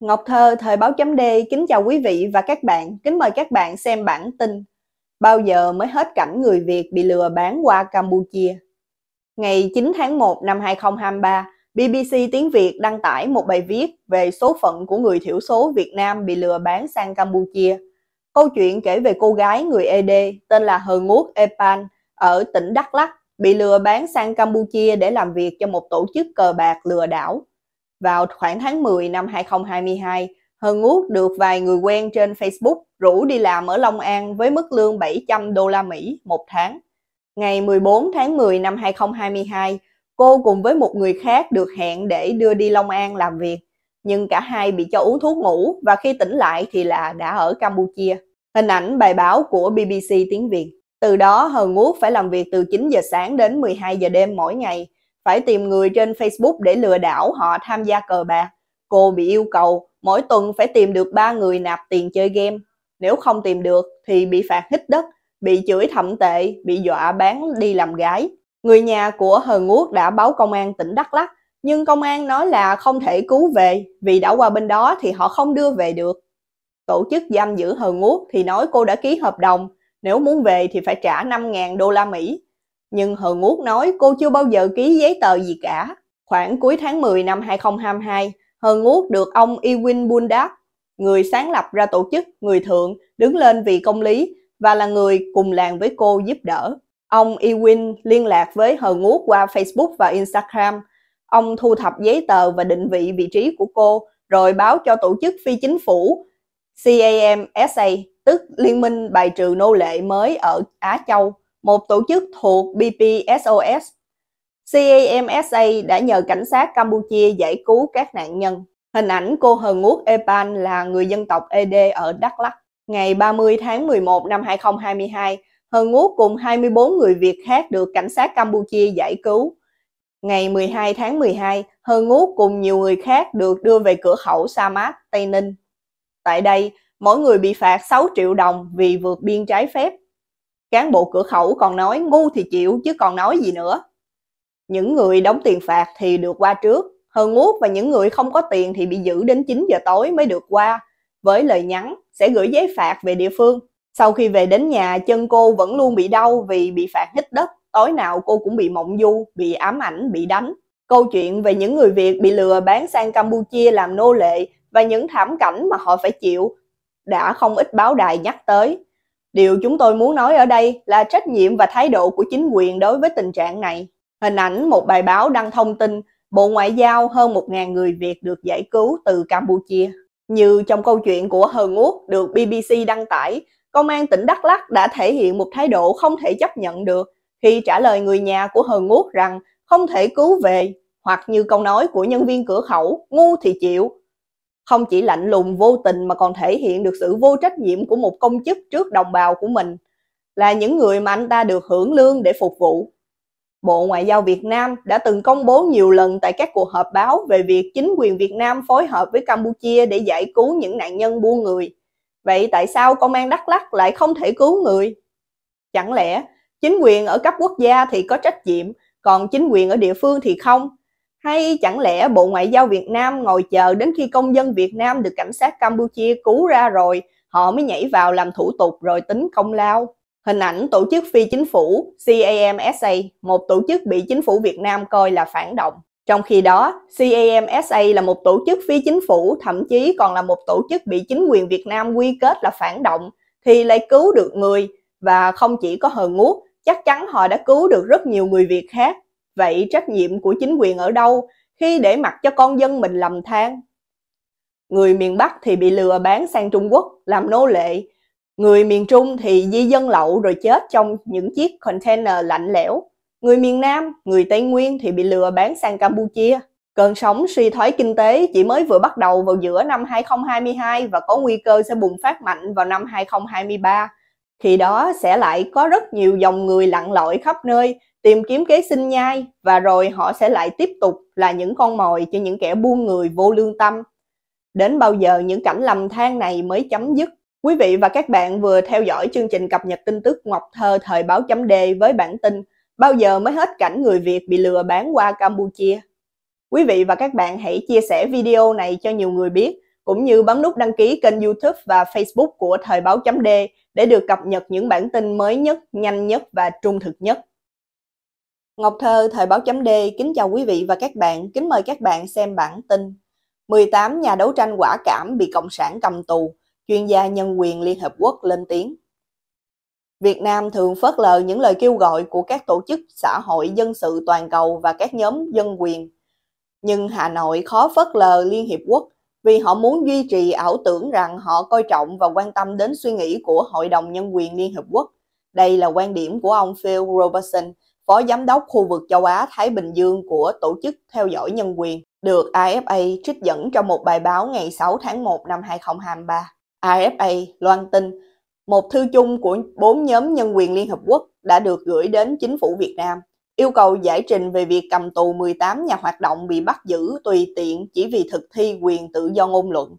Ngọc Thơ, Thời báo chấm D, kính chào quý vị và các bạn. Kính mời các bạn xem bản tin Bao giờ mới hết cảnh người Việt bị lừa bán qua Campuchia. Ngày 9 tháng 1 năm 2023, BBC Tiếng Việt đăng tải một bài viết về số phận của người thiểu số Việt Nam bị lừa bán sang Campuchia. Câu chuyện kể về cô gái người ED tên là H'Nguôt Êpan ở tỉnh Đắk Lắk bị lừa bán sang Campuchia để làm việc cho một tổ chức cờ bạc lừa đảo. Vào khoảng tháng 10 năm 2022, H'Nguôt được vài người quen trên Facebook rủ đi làm ở Long An với mức lương 700 đô la Mỹ một tháng. Ngày 14 tháng 10 năm 2022, cô cùng với một người khác được hẹn để đưa đi Long An làm việc, nhưng cả hai bị cho uống thuốc ngủ và khi tỉnh lại thì là đã ở Campuchia. Hình ảnh bài báo của BBC Tiếng Việt. Từ đó, H'Nguôt phải làm việc từ 9 giờ sáng đến 12 giờ đêm mỗi ngày, phải tìm người trên Facebook để lừa đảo họ tham gia cờ bạc. Cô bị yêu cầu mỗi tuần phải tìm được 3 người nạp tiền chơi game. Nếu không tìm được thì bị phạt hít đất, bị chửi thậm tệ, bị dọa bán đi làm gái. Người nhà của H'Nguôt đã báo công an tỉnh Đắk Lắk, nhưng công an nói là không thể cứu về vì đã qua bên đó thì họ không đưa về được. Tổ chức giam giữ H'Nguôt thì nói cô đã ký hợp đồng, nếu muốn về thì phải trả 5.000 đô la Mỹ. Nhưng H'Nguôt nói cô chưa bao giờ ký giấy tờ gì cả. Khoảng cuối tháng 10 năm 2022, H'Nguôt được ông Y Wĩn Bdap, người sáng lập ra tổ chức Người Thượng, đứng lên vì công lý và là người cùng làng với cô giúp đỡ. Ông Y Wĩn liên lạc với H'Nguôt qua Facebook và Instagram. Ông thu thập giấy tờ và định vị vị trí của cô, rồi báo cho tổ chức phi chính phủ CAMSA, tức Liên minh Bài trừ Nô lệ mới ở Á Châu, một tổ chức thuộc BPSOS. CAMSA đã nhờ cảnh sát Campuchia giải cứu các nạn nhân. Hình ảnh cô H'Nguôt Êpan là người dân tộc ED ở Đắk Lắk. Ngày 30 tháng 11 năm 2022, H'Nguôt cùng 24 người Việt khác được cảnh sát Campuchia giải cứu. Ngày 12 tháng 12, H'Nguôt cùng nhiều người khác được đưa về cửa khẩu Sa Mát, Tây Ninh. Tại đây, mỗi người bị phạt 6 triệu đồng vì vượt biên trái phép. Cán bộ cửa khẩu còn nói ngu thì chịu chứ còn nói gì nữa. Những người đóng tiền phạt thì được qua trước. H'Nguôt và những người không có tiền thì bị giữ đến 9 giờ tối mới được qua, với lời nhắn sẽ gửi giấy phạt về địa phương. Sau khi về đến nhà, chân cô vẫn luôn bị đau vì bị phạt hít đất. Tối nào cô cũng bị mộng du, bị ám ảnh, bị đánh. Câu chuyện về những người Việt bị lừa bán sang Campuchia làm nô lệ và những thảm cảnh mà họ phải chịu đã không ít báo đài nhắc tới. Điều chúng tôi muốn nói ở đây là trách nhiệm và thái độ của chính quyền đối với tình trạng này. Hình ảnh một bài báo đăng thông tin Bộ Ngoại giao hơn 1.000 người Việt được giải cứu từ Campuchia. Như trong câu chuyện của H'Nguôt được BBC đăng tải, công an tỉnh Đắk Lắk đã thể hiện một thái độ không thể chấp nhận được khi trả lời người nhà của H'Nguôt rằng không thể cứu về, hoặc như câu nói của nhân viên cửa khẩu, ngu thì chịu. Không chỉ lạnh lùng vô tình mà còn thể hiện được sự vô trách nhiệm của một công chức trước đồng bào của mình, là những người mà anh ta được hưởng lương để phục vụ. Bộ Ngoại giao Việt Nam đã từng công bố nhiều lần tại các cuộc họp báo về việc chính quyền Việt Nam phối hợp với Campuchia để giải cứu những nạn nhân buôn người. Vậy tại sao công an Đắk Lắk lại không thể cứu người? Chẳng lẽ chính quyền ở cấp quốc gia thì có trách nhiệm, còn chính quyền ở địa phương thì không? Hay chẳng lẽ Bộ Ngoại giao Việt Nam ngồi chờ đến khi công dân Việt Nam được cảnh sát Campuchia cứu ra rồi, họ mới nhảy vào làm thủ tục rồi tính công lao? Hình ảnh tổ chức phi chính phủ CAMSA, một tổ chức bị chính phủ Việt Nam coi là phản động. Trong khi đó, CAMSA là một tổ chức phi chính phủ, thậm chí còn là một tổ chức bị chính quyền Việt Nam quy kết là phản động, thì lại cứu được người, và không chỉ có H'Nguôt, chắc chắn họ đã cứu được rất nhiều người Việt khác. Vậy trách nhiệm của chính quyền ở đâu khi để mặc cho con dân mình lầm than? Người miền Bắc thì bị lừa bán sang Trung Quốc làm nô lệ, người miền Trung thì di dân lậu rồi chết trong những chiếc container lạnh lẽo. Người miền Nam, người Tây Nguyên thì bị lừa bán sang Campuchia. Cơn sóng suy thoái kinh tế chỉ mới vừa bắt đầu vào giữa năm 2022 và có nguy cơ sẽ bùng phát mạnh vào năm 2023. Khi đó sẽ lại có rất nhiều dòng người lặn lội khắp nơi, tìm kiếm kế sinh nhai, và rồi họ sẽ lại tiếp tục là những con mồi cho những kẻ buôn người vô lương tâm. Đến bao giờ những cảnh lầm than này mới chấm dứt? Quý vị và các bạn vừa theo dõi chương trình cập nhật tin tức Ngọc Thơ Thời báo chấm D với bản tin Bao giờ mới hết cảnh người Việt bị lừa bán qua Campuchia. Quý vị và các bạn hãy chia sẻ video này cho nhiều người biết, cũng như bấm nút đăng ký kênh YouTube và Facebook của Thời báo chấm D để được cập nhật những bản tin mới nhất, nhanh nhất và trung thực nhất. Ngọc Thơ, Thời báo chấm D, kính chào quý vị và các bạn, kính mời các bạn xem bản tin 18 nhà đấu tranh quả cảm bị Cộng sản cầm tù, chuyên gia nhân quyền Liên Hợp Quốc lên tiếng. Việt Nam thường phớt lờ những lời kêu gọi của các tổ chức xã hội dân sự toàn cầu và các nhóm dân quyền. Nhưng Hà Nội khó phớt lờ Liên Hiệp Quốc vì họ muốn duy trì ảo tưởng rằng họ coi trọng và quan tâm đến suy nghĩ của Hội đồng Nhân quyền Liên Hợp Quốc. Đây là quan điểm của ông Phil Robertson, Phó Giám đốc khu vực châu Á-Thái Bình Dương của Tổ chức Theo dõi Nhân quyền, được AFA trích dẫn trong một bài báo ngày 6 tháng 1 năm 2023. AFA loan tin, một thư chung của 4 nhóm nhân quyền Liên Hợp Quốc đã được gửi đến chính phủ Việt Nam, yêu cầu giải trình về việc cầm tù 18 nhà hoạt động bị bắt giữ tùy tiện chỉ vì thực thi quyền tự do ngôn luận.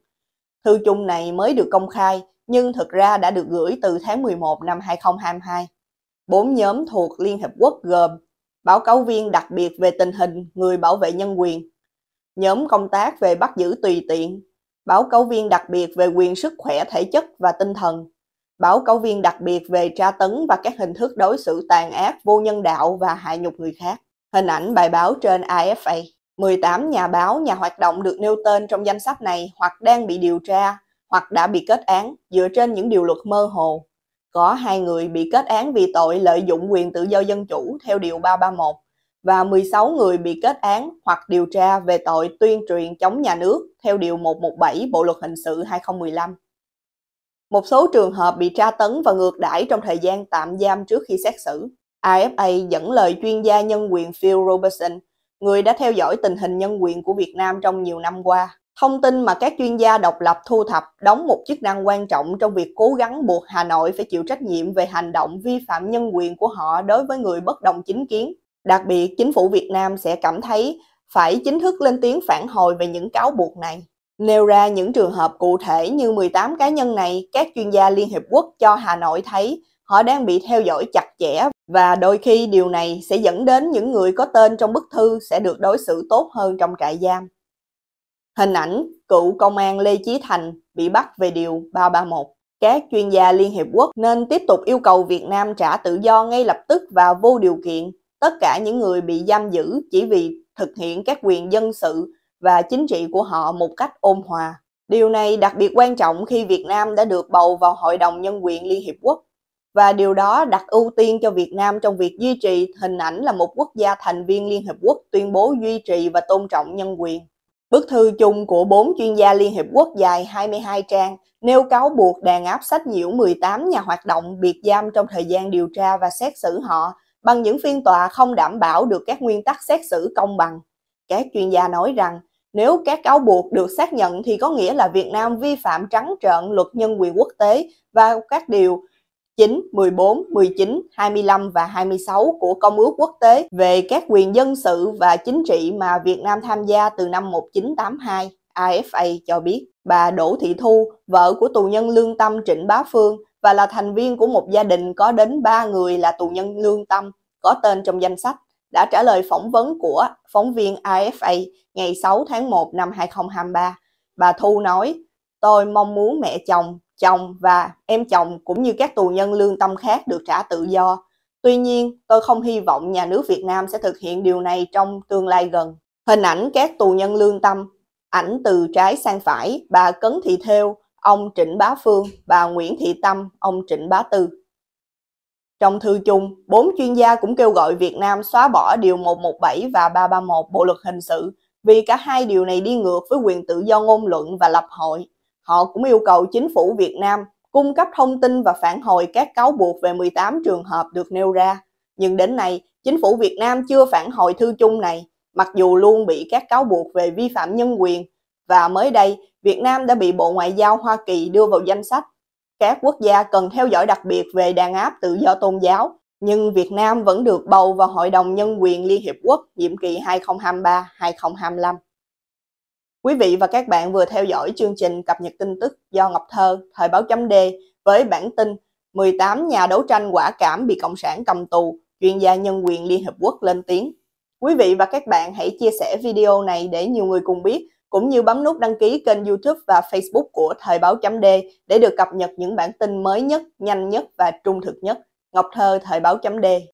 Thư chung này mới được công khai, nhưng thực ra đã được gửi từ tháng 11 năm 2022. 4 nhóm thuộc Liên Hợp Quốc gồm báo cáo viên đặc biệt về tình hình người bảo vệ nhân quyền, nhóm công tác về bắt giữ tùy tiện, báo cáo viên đặc biệt về quyền sức khỏe thể chất và tinh thần, báo cáo viên đặc biệt về tra tấn và các hình thức đối xử tàn ác, vô nhân đạo và hạ nhục người khác. Hình ảnh bài báo trên AFA. 18 nhà báo, nhà hoạt động được nêu tên trong danh sách này hoặc đang bị điều tra, hoặc đã bị kết án dựa trên những điều luật mơ hồ. Có 2 người bị kết án vì tội lợi dụng quyền tự do dân chủ theo Điều 331 và 16 người bị kết án hoặc điều tra về tội tuyên truyền chống nhà nước theo Điều 117 Bộ Luật Hình sự 2015. Một số trường hợp bị tra tấn và ngược đãi trong thời gian tạm giam trước khi xét xử. AFA dẫn lời chuyên gia nhân quyền Phil Robertson, người đã theo dõi tình hình nhân quyền của Việt Nam trong nhiều năm qua. Thông tin mà các chuyên gia độc lập thu thập đóng một chức năng quan trọng trong việc cố gắng buộc Hà Nội phải chịu trách nhiệm về hành động vi phạm nhân quyền của họ đối với người bất đồng chính kiến. Đặc biệt, chính phủ Việt Nam sẽ cảm thấy phải chính thức lên tiếng phản hồi về những cáo buộc này. Nêu ra những trường hợp cụ thể như 18 cá nhân này, các chuyên gia Liên Hiệp Quốc cho Hà Nội thấy họ đang bị theo dõi chặt chẽ và đôi khi điều này sẽ dẫn đến những người có tên trong bức thư sẽ được đối xử tốt hơn trong trại giam. Hình ảnh cựu công an Lê Chí Thành bị bắt về Điều 331. Các chuyên gia Liên Hiệp Quốc nên tiếp tục yêu cầu Việt Nam trả tự do ngay lập tức và vô điều kiện tất cả những người bị giam giữ chỉ vì thực hiện các quyền dân sự và chính trị của họ một cách ôn hòa. Điều này đặc biệt quan trọng khi Việt Nam đã được bầu vào Hội đồng Nhân quyền Liên Hiệp Quốc, và điều đó đặt ưu tiên cho Việt Nam trong việc duy trì hình ảnh là một quốc gia thành viên Liên Hiệp Quốc tuyên bố duy trì và tôn trọng nhân quyền. Bức thư chung của 4 chuyên gia Liên Hiệp Quốc dài 22 trang nêu cáo buộc đàn áp sách nhiễu 18 nhà hoạt động biệt giam trong thời gian điều tra và xét xử họ bằng những phiên tòa không đảm bảo được các nguyên tắc xét xử công bằng. Các chuyên gia nói rằng nếu các cáo buộc được xác nhận thì có nghĩa là Việt Nam vi phạm trắng trợn luật nhân quyền quốc tế và các điều 9, 14, 19, 25 và 26 của Công ước quốc tế về các quyền dân sự và chính trị mà Việt Nam tham gia từ năm 1982, AFA cho biết. Bà Đỗ Thị Thu, vợ của tù nhân lương tâm Trịnh Bá Phương và là thành viên của một gia đình có đến 3 người là tù nhân lương tâm có tên trong danh sách, đã trả lời phỏng vấn của phóng viên AFA ngày 6 tháng 1 năm 2023. Bà Thu nói, tôi mong muốn mẹ chồng và em chồng cũng như các tù nhân lương tâm khác được trả tự do. Tuy nhiên, tôi không hy vọng nhà nước Việt Nam sẽ thực hiện điều này trong tương lai gần. Hình ảnh các tù nhân lương tâm, ảnh từ trái sang phải, bà Cấn Thị Thêu, ông Trịnh Bá Phương, bà Nguyễn Thị Tâm, ông Trịnh Bá Tư. Trong thư chung, 4 chuyên gia cũng kêu gọi Việt Nam xóa bỏ Điều 117 và 331 Bộ Luật Hình sự vì cả hai điều này đi ngược với quyền tự do ngôn luận và lập hội. Họ cũng yêu cầu chính phủ Việt Nam cung cấp thông tin và phản hồi các cáo buộc về 18 trường hợp được nêu ra. Nhưng đến nay, chính phủ Việt Nam chưa phản hồi thư chung này, mặc dù luôn bị các cáo buộc về vi phạm nhân quyền. Và mới đây, Việt Nam đã bị Bộ Ngoại giao Hoa Kỳ đưa vào danh sách các quốc gia cần theo dõi đặc biệt về đàn áp tự do tôn giáo, nhưng Việt Nam vẫn được bầu vào Hội đồng Nhân quyền Liên Hiệp Quốc nhiệm kỳ 2023-2025. Quý vị và các bạn vừa theo dõi chương trình cập nhật tin tức do Ngọc Thơ, Thời báo chấm D với bản tin 18 nhà đấu tranh quả cảm bị Cộng sản cầm tù, chuyên gia nhân quyền Liên Hiệp Quốc lên tiếng. Quý vị và các bạn hãy chia sẻ video này để nhiều người cùng biết cũng như bấm nút đăng ký kênh YouTube và Facebook của Thời báo .d để được cập nhật những bản tin mới nhất, nhanh nhất và trung thực nhất. Ngọc Thơ, Thời báo .d.